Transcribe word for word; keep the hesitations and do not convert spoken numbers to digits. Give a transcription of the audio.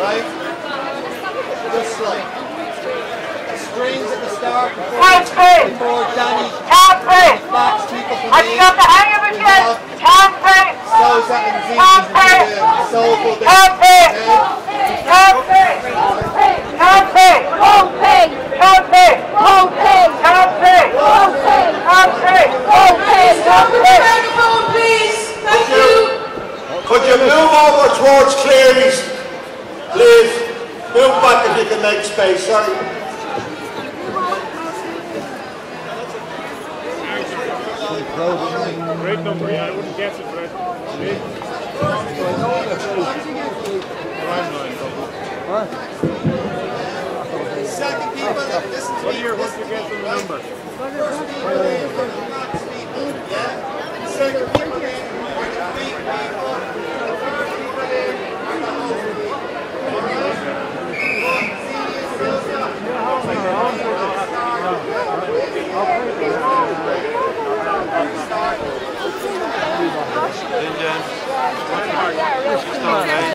right? Just like the strings at the start before, before Danny Fox, people from the South and Z, uh, soulful Could you move over towards Cleary's, please? Move back if you can make space, sorry. Great number, yeah, I wouldn't guess it, but I... Second people that listen to me, what's the guess on the number?